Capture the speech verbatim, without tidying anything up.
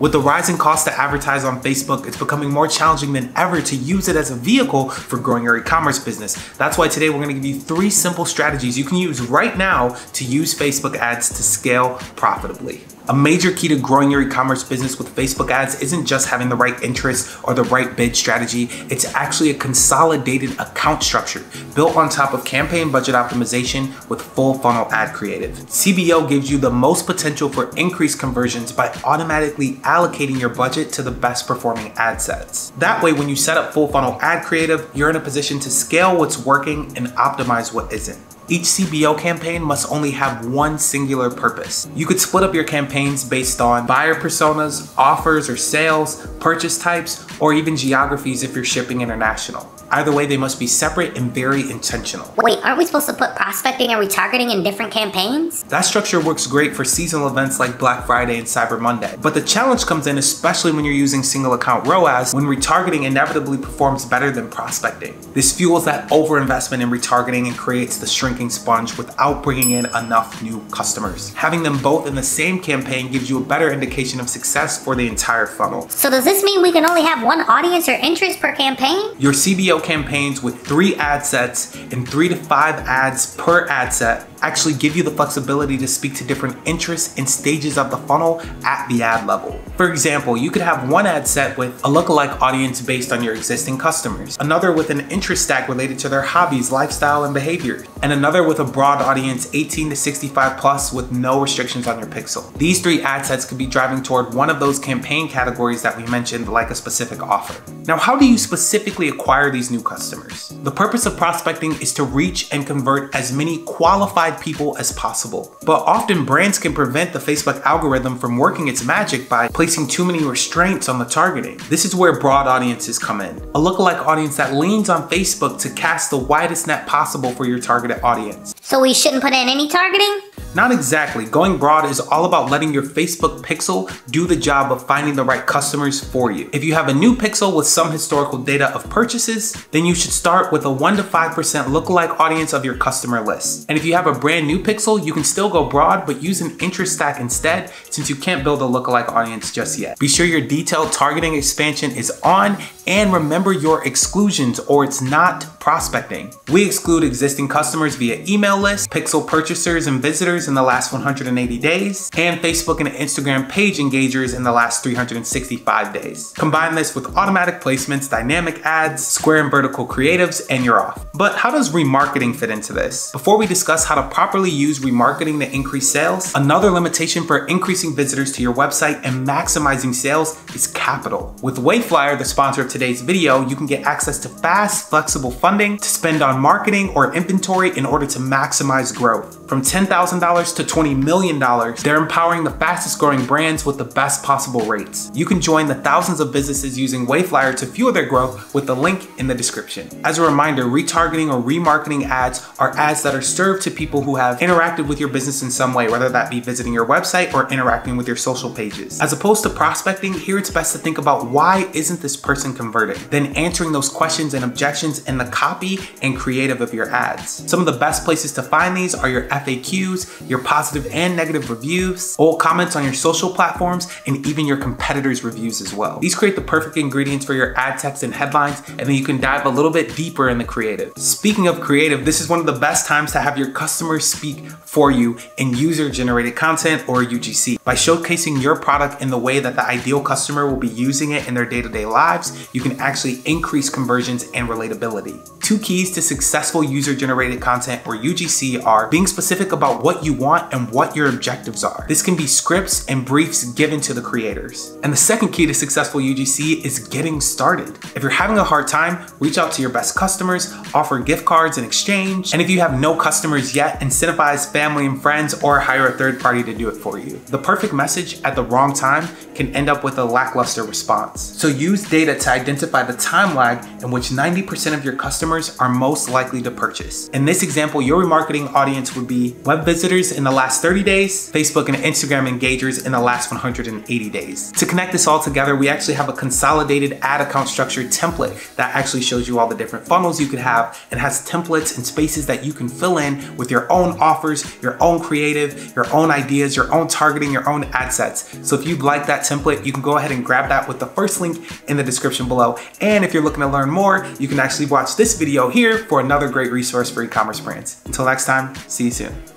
With the rising cost to advertise on Facebook, it's becoming more challenging than ever to use it as a vehicle for growing your e-commerce business. That's why today we're gonna give you three simple strategies you can use right now to use Facebook ads to scale profitably. A major key to growing your e-commerce business with Facebook ads isn't just having the right interest or the right bid strategy, it's actually a consolidated account structure built on top of campaign budget optimization with full funnel ad creative. C B O gives you the most potential for increased conversions by automatically allocating your budget to the best performing ad sets. That way, when you set up full funnel ad creative, you're in a position to scale what's working and optimize what isn't. Each C B O campaign must only have one singular purpose. You could split up your campaigns based on buyer personas, offers or sales, purchase types, or even geographies if you're shipping international. Either way, they must be separate and very intentional. Wait, aren't we supposed to put prospecting and retargeting in different campaigns? That structure works great for seasonal events like Black Friday and Cyber Monday. But the challenge comes in, especially when you're using single account ROAS, when retargeting inevitably performs better than prospecting. This fuels that overinvestment in retargeting and creates the shrinking sponge without bringing in enough new customers. Having them both in the same campaign gives you a better indication of success for the entire funnel. So does this mean we can only have one audience or interest per campaign? Your C B O campaigns with three ad sets and three to five ads per ad set actually give you the flexibility to speak to different interests and stages of the funnel at the ad level. For example, you could have one ad set with a lookalike audience based on your existing customers, another with an interest stack related to their hobbies, lifestyle, and behavior, and another with a broad audience eighteen to sixty-five plus with no restrictions on your pixel. These three ad sets could be driving toward one of those campaign categories that we mentioned, like a specific offer. Now, how do you specifically acquire these new customers? The purpose of prospecting is to reach and convert as many qualified people as possible. But often brands can prevent the Facebook algorithm from working its magic by placing too many restraints on the targeting. This is where broad audiences come in. A lookalike audience that leans on Facebook to cast the widest net possible for your targeted audience. So we shouldn't put in any targeting? Not exactly. Going broad is all about letting your Facebook pixel do the job of finding the right customers for you. If you have a new pixel with some historical data of purchases, then you should start with a one to five percent lookalike audience of your customer list. And if you have a brand new pixel, you can still go broad, but use an interest stack instead, since you can't build a lookalike audience just yet. Be sure your detailed targeting expansion is on, and remember your exclusions, or it's not prospecting. We exclude existing customers via email list, pixel purchasers and visitors in the last one hundred eighty days, and Facebook and Instagram page engagers in the last three hundred sixty-five days. Combine this with automatic placements, dynamic ads, square and vertical creatives, and you're off. But how does remarketing fit into this? Before we discuss how to properly use remarketing to increase sales, another limitation for increasing visitors to your website and maximizing sales is capital. With Wayflyer, the sponsor of today's video, you can get access to fast, flexible funding to spend on marketing or inventory in order to maximize growth. From ten thousand dollars to twenty million dollars, they're empowering the fastest growing brands with the best possible rates. You can join the thousands of businesses using Wayflyer to fuel their growth with the link in the description. As a reminder, retargeting or remarketing ads are ads that are served to people who have interacted with your business in some way, whether that be visiting your website or interacting with your social pages. As opposed to prospecting, here it's best to think about why isn't this person converting, then answering those questions and objections in the copy and creative of your ads. Some of the best places to find these are your F A Qs, your positive and negative reviews, old comments on your social platforms, and even your competitors' reviews as well. These create the perfect ingredients for your ad text and headlines, and then you can dive a little bit deeper in the creative. Speaking of creative, this is one of the best times to have your customers speak for you in user-generated content, or U G C. By showcasing your product in the way that the ideal customer will be using it in their day-to-day lives, you can actually increase conversions and relatability. Two keys to successful user-generated content, or U G C, are being specific about what you want and what your objectives are. This can be scripts and briefs given to the creators. And the second key to successful U G C is getting started. If you're having a hard time, reach out to your best customers, offer gift cards in exchange, and if you have no customers yet, incentivize family and friends or hire a third party to do it for you. The perfect message at the wrong time can end up with a lackluster response. So use data to identify the time lag in which ninety percent of your customers customers are most likely to purchase. In this example, your remarketing audience would be web visitors in the last thirty days, Facebook and Instagram engagers in the last one hundred eighty days. To connect this all together, we actually have a consolidated ad account structure template that actually shows you all the different funnels you could have. It has templates and spaces that you can fill in with your own offers, your own creative, your own ideas, your own targeting, your own ad sets. So if you'd like that template, you can go ahead and grab that with the first link in the description below. And if you're looking to learn more, you can actually watch this video here for another great resource for e-commerce brands. Until next time, see you soon.